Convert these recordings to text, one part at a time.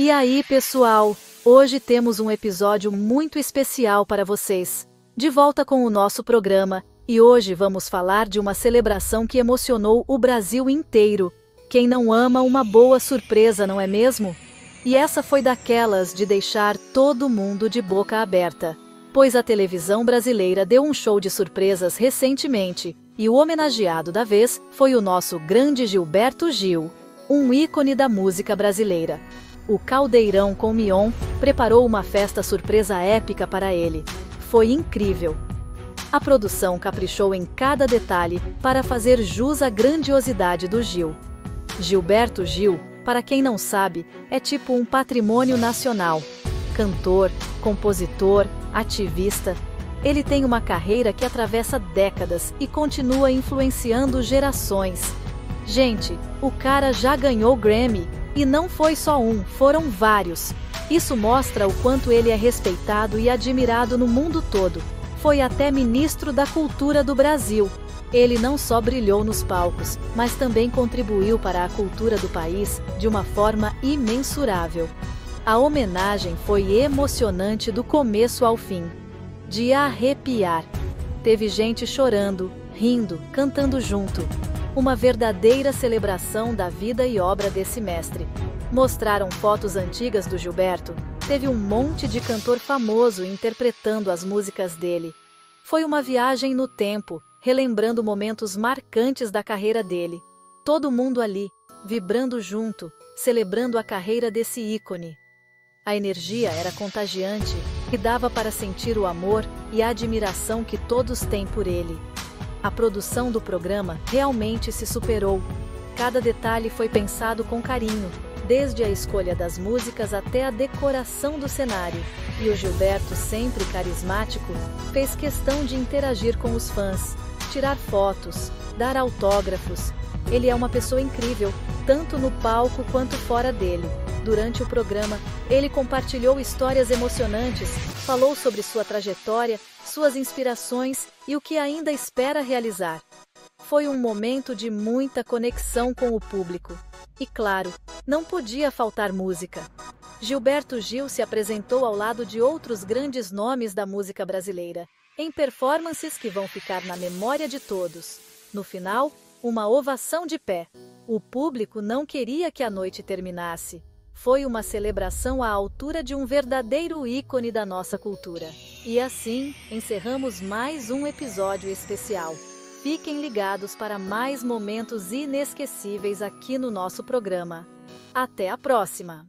E aí, pessoal, hoje temos um episódio muito especial para vocês. De volta com o nosso programa, e hoje vamos falar de uma celebração que emocionou o Brasil inteiro. Quem não ama uma boa surpresa, não é mesmo? E essa foi daquelas de deixar todo mundo de boca aberta, pois a televisão brasileira deu um show de surpresas recentemente, e o homenageado da vez foi o nosso grande Gilberto Gil, um ícone da música brasileira. O Caldeirão com Mion preparou uma festa surpresa épica para ele. Foi incrível. A produção caprichou em cada detalhe para fazer jus à grandiosidade do Gil. Gilberto Gil, para quem não sabe, é tipo um patrimônio nacional. Cantor, compositor, ativista, ele tem uma carreira que atravessa décadas e continua influenciando gerações. Gente, o cara já ganhou Grammy, e não foi só um, foram vários. Isso mostra o quanto ele é respeitado e admirado no mundo todo. Foi até ministro da Cultura do Brasil. Ele não só brilhou nos palcos, mas também contribuiu para a cultura do país de uma forma imensurável. A homenagem foi emocionante do começo ao fim, de arrepiar. Teve gente chorando, rindo, cantando junto. Uma verdadeira celebração da vida e obra desse mestre. Mostraram fotos antigas do Gilberto, teve um monte de cantor famoso interpretando as músicas dele. Foi uma viagem no tempo, relembrando momentos marcantes da carreira dele. Todo mundo ali, vibrando junto, celebrando a carreira desse ícone. A energia era contagiante e dava para sentir o amor e a admiração que todos têm por ele. A produção do programa realmente se superou. Cada detalhe foi pensado com carinho, desde a escolha das músicas até a decoração do cenário. E o Gilberto, sempre carismático, fez questão de interagir com os fãs, tirar fotos, dar autógrafos. Ele é uma pessoa incrível, tanto no palco quanto fora dele. Durante o programa, ele compartilhou histórias emocionantes, falou sobre sua trajetória, suas inspirações e o que ainda espera realizar. Foi um momento de muita conexão com o público. E claro, não podia faltar música. Gilberto Gil se apresentou ao lado de outros grandes nomes da música brasileira, em performances que vão ficar na memória de todos. No final, uma ovação de pé. O público não queria que a noite terminasse. Foi uma celebração à altura de um verdadeiro ícone da nossa cultura. E assim, encerramos mais um episódio especial. Fiquem ligados para mais momentos inesquecíveis aqui no nosso programa. Até a próxima!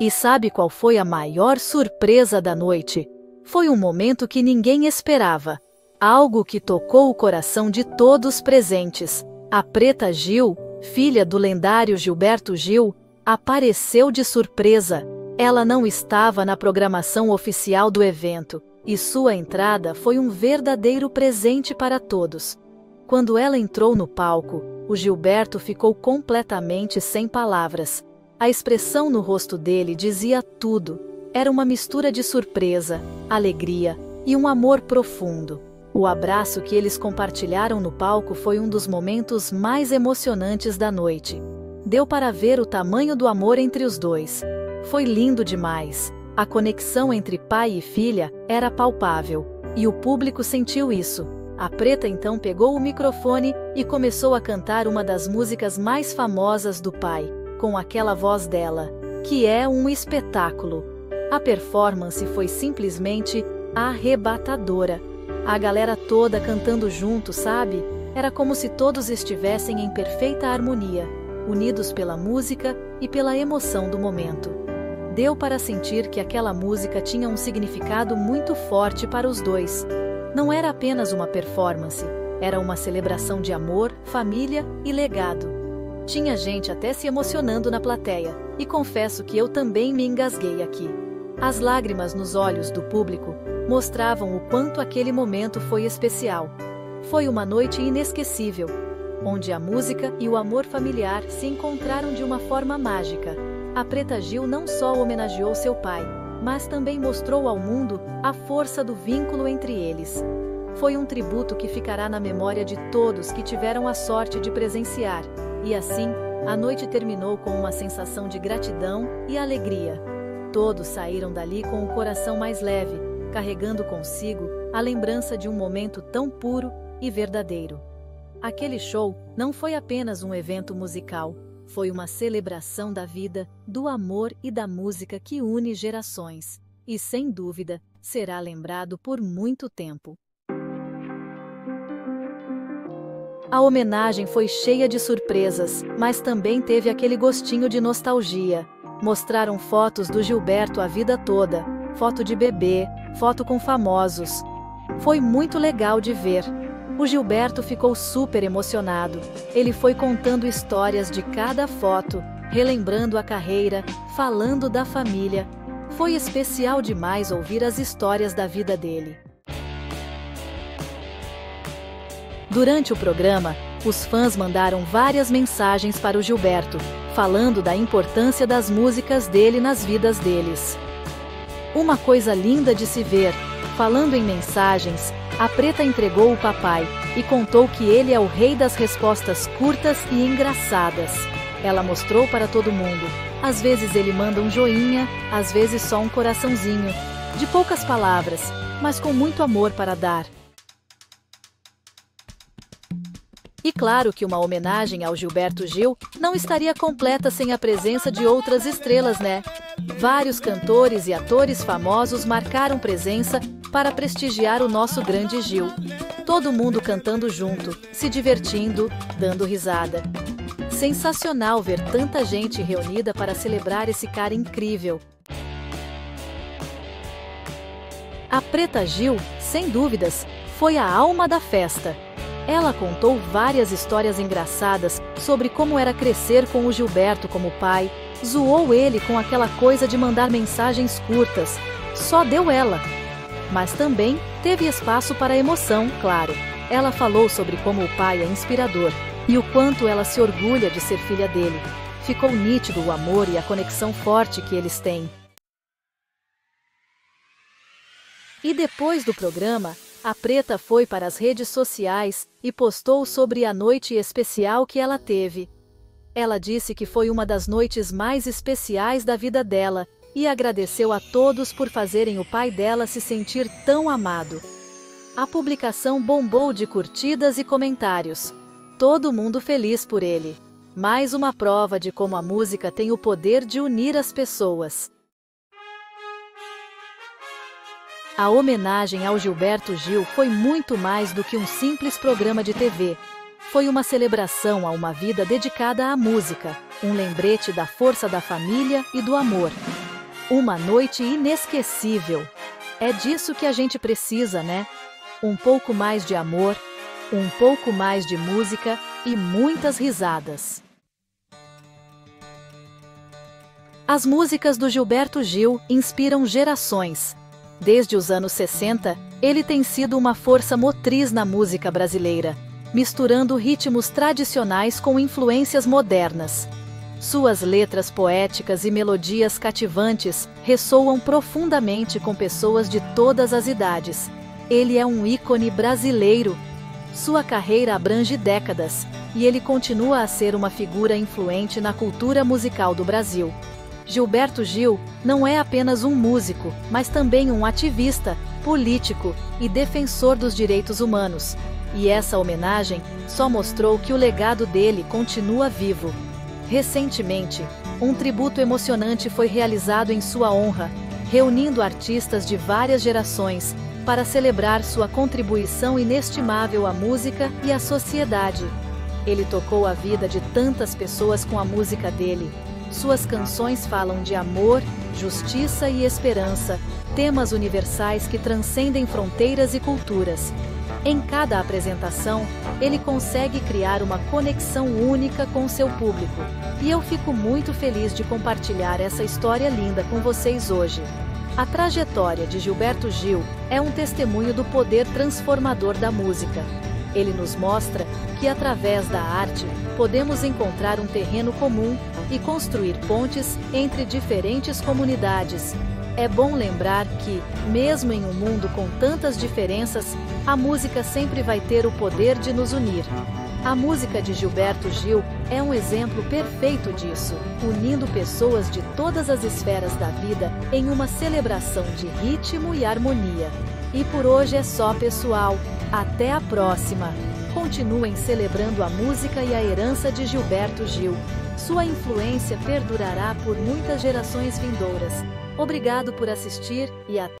E sabe qual foi a maior surpresa da noite? Foi um momento que ninguém esperava. Algo que tocou o coração de todos presentes. A Preta Gil, filha do lendário Gilberto Gil, apareceu de surpresa. Ela não estava na programação oficial do evento, e sua entrada foi um verdadeiro presente para todos. Quando ela entrou no palco, o Gilberto ficou completamente sem palavras. A expressão no rosto dele dizia tudo. Era uma mistura de surpresa, alegria e um amor profundo. O abraço que eles compartilharam no palco foi um dos momentos mais emocionantes da noite. Deu para ver o tamanho do amor entre os dois. Foi lindo demais. A conexão entre pai e filha era palpável, e o público sentiu isso. A Preta então pegou o microfone e começou a cantar uma das músicas mais famosas do pai, com aquela voz dela, que é um espetáculo. A performance foi simplesmente arrebatadora. A galera toda cantando junto, sabe? Era como se todos estivessem em perfeita harmonia, unidos pela música e pela emoção do momento. Deu para sentir que aquela música tinha um significado muito forte para os dois. Não era apenas uma performance, era uma celebração de amor, família e legado. Tinha gente até se emocionando na plateia, e confesso que eu também me engasguei aqui. As lágrimas nos olhos do público mostravam o quanto aquele momento foi especial. Foi uma noite inesquecível, onde a música e o amor familiar se encontraram de uma forma mágica. A Preta Gil não só homenageou seu pai, mas também mostrou ao mundo a força do vínculo entre eles. Foi um tributo que ficará na memória de todos que tiveram a sorte de presenciar. E assim, a noite terminou com uma sensação de gratidão e alegria. Todos saíram dali com o coração mais leve, carregando consigo a lembrança de um momento tão puro e verdadeiro. Aquele show não foi apenas um evento musical, foi uma celebração da vida, do amor e da música que une gerações. E sem dúvida, será lembrado por muito tempo. A homenagem foi cheia de surpresas, mas também teve aquele gostinho de nostalgia. Mostraram fotos do Gilberto a vida toda, foto de bebê, foto com famosos. Foi muito legal de ver. O Gilberto ficou super emocionado. Ele foi contando histórias de cada foto, relembrando a carreira, falando da família. Foi especial demais ouvir as histórias da vida dele. Durante o programa, os fãs mandaram várias mensagens para o Gilberto, falando da importância das músicas dele nas vidas deles. Uma coisa linda de se ver, falando em mensagens, a Preta entregou o papai e contou que ele é o rei das respostas curtas e engraçadas. Ela mostrou para todo mundo. Às vezes ele manda um joinha, às vezes só um coraçãozinho, de poucas palavras, mas com muito amor para dar. E claro que uma homenagem ao Gilberto Gil não estaria completa sem a presença de outras estrelas, né? Vários cantores e atores famosos marcaram presença para prestigiar o nosso grande Gil. Todo mundo cantando junto, se divertindo, dando risada. Sensacional ver tanta gente reunida para celebrar esse cara incrível. A Preta Gil, sem dúvidas, foi a alma da festa. Ela contou várias histórias engraçadas sobre como era crescer com o Gilberto como pai, zoou ele com aquela coisa de mandar mensagens curtas, só deu ela. Mas também teve espaço para emoção, claro. Ela falou sobre como o pai é inspirador e o quanto ela se orgulha de ser filha dele. Ficou nítido o amor e a conexão forte que eles têm. E depois do programa, a Preta foi para as redes sociais e postou sobre a noite especial que ela teve. Ela disse que foi uma das noites mais especiais da vida dela e agradeceu a todos por fazerem o pai dela se sentir tão amado. A publicação bombou de curtidas e comentários. Todo mundo feliz por ele. Mais uma prova de como a música tem o poder de unir as pessoas. A homenagem ao Gilberto Gil foi muito mais do que um simples programa de TV. Foi uma celebração a uma vida dedicada à música, um lembrete da força da família e do amor. Uma noite inesquecível. É disso que a gente precisa, né? Um pouco mais de amor, um pouco mais de música e muitas risadas. As músicas do Gilberto Gil inspiram gerações. Desde os anos 60, ele tem sido uma força motriz na música brasileira, misturando ritmos tradicionais com influências modernas. Suas letras poéticas e melodias cativantes ressoam profundamente com pessoas de todas as idades. Ele é um ícone brasileiro. Sua carreira abrange décadas, e ele continua a ser uma figura influente na cultura musical do Brasil. Gilberto Gil não é apenas um músico, mas também um ativista, político e defensor dos direitos humanos. E essa homenagem só mostrou que o legado dele continua vivo. Recentemente, um tributo emocionante foi realizado em sua honra, reunindo artistas de várias gerações para celebrar sua contribuição inestimável à música e à sociedade. Ele tocou a vida de tantas pessoas com a música dele. Suas canções falam de amor, justiça e esperança, temas universais que transcendem fronteiras e culturas. Em cada apresentação, ele consegue criar uma conexão única com seu público. E eu fico muito feliz de compartilhar essa história linda com vocês hoje. A trajetória de Gilberto Gil é um testemunho do poder transformador da música. Ele nos mostra que, através da arte, podemos encontrar um terreno comum e construir pontes entre diferentes comunidades. É bom lembrar que, mesmo em um mundo com tantas diferenças, a música sempre vai ter o poder de nos unir. A música de Gilberto Gil é um exemplo perfeito disso, unindo pessoas de todas as esferas da vida em uma celebração de ritmo e harmonia. E por hoje é só, pessoal. Até a próxima! Continuem celebrando a música e a herança de Gilberto Gil. Sua influência perdurará por muitas gerações vindouras. Obrigado por assistir e até